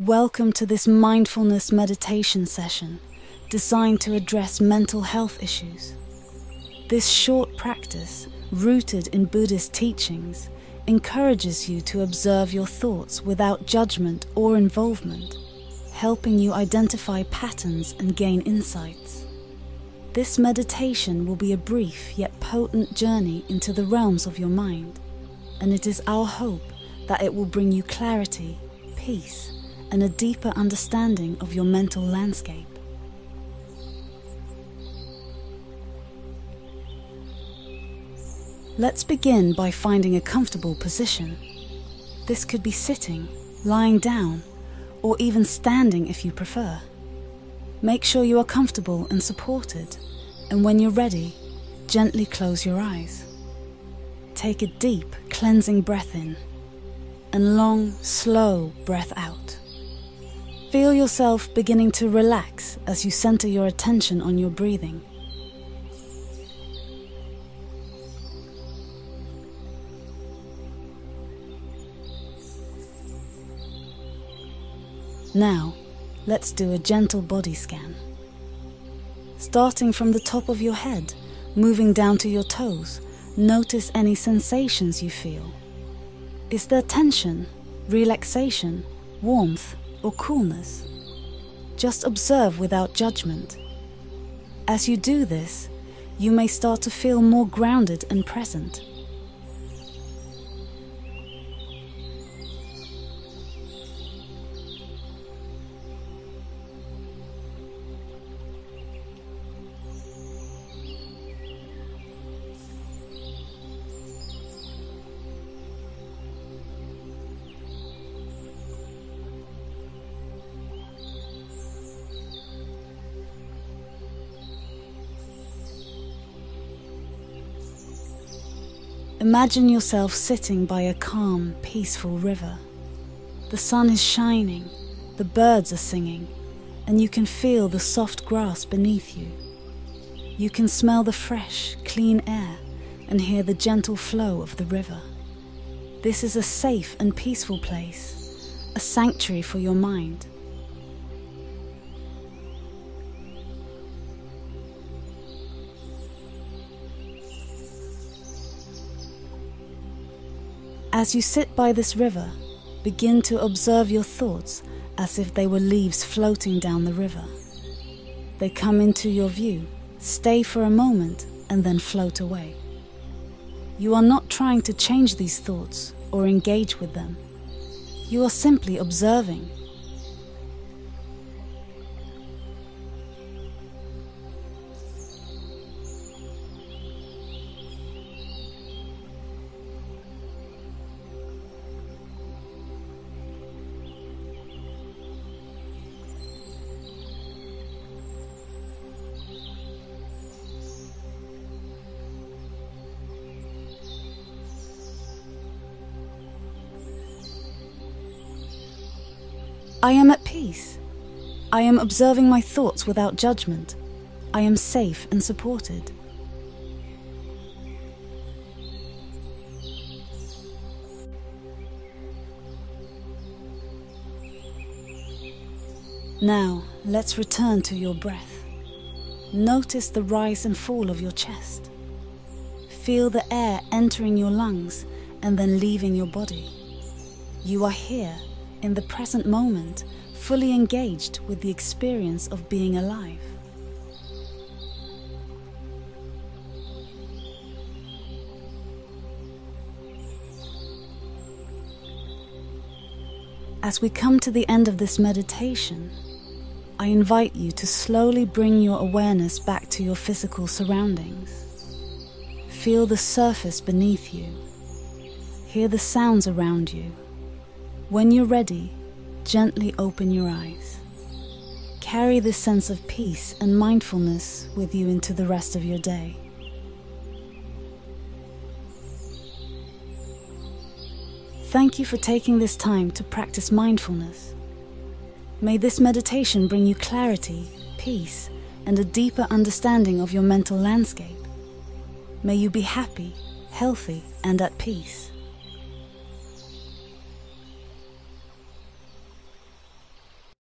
Welcome to this mindfulness meditation session designed to address mental health issues. This short practice, rooted in Buddhist teachings, encourages you to observe your thoughts without judgment or involvement, helping you identify patterns and gain insights. This meditation will be a brief yet potent journey into the realms of your mind, and it is our hope that it will bring you clarity, peace, and a deeper understanding of your mental landscape. Let's begin by finding a comfortable position. This could be sitting, lying down, or even standing if you prefer. Make sure you are comfortable and supported, and when you're ready, gently close your eyes. Take a deep, cleansing breath in, and long, slow breath out. Feel yourself beginning to relax as you center your attention on your breathing. Now, let's do a gentle body scan. Starting from the top of your head, moving down to your toes, notice any sensations you feel. Is there tension, relaxation, warmth, or coolness? Just observe without judgment. As you do this, you may start to feel more grounded and present. Imagine yourself sitting by a calm, peaceful river. The sun is shining, the birds are singing, and you can feel the soft grass beneath you. You can smell the fresh, clean air and hear the gentle flow of the river. This is a safe and peaceful place, a sanctuary for your mind. As you sit by this river, begin to observe your thoughts as if they were leaves floating down the river. They come into your view, stay for a moment, and then float away. You are not trying to change these thoughts or engage with them. You are simply observing. I am at peace. I am observing my thoughts without judgment. I am safe and supported. Now, let's return to your breath. Notice the rise and fall of your chest. Feel the air entering your lungs and then leaving your body. You are here, in the present moment, fully engaged with the experience of being alive. As we come to the end of this meditation, I invite you to slowly bring your awareness back to your physical surroundings. Feel the surface beneath you. Hear the sounds around you. When you're ready, gently open your eyes. Carry this sense of peace and mindfulness with you into the rest of your day. Thank you for taking this time to practice mindfulness. May this meditation bring you clarity, peace, and a deeper understanding of your mental landscape. May you be happy, healthy, and at peace.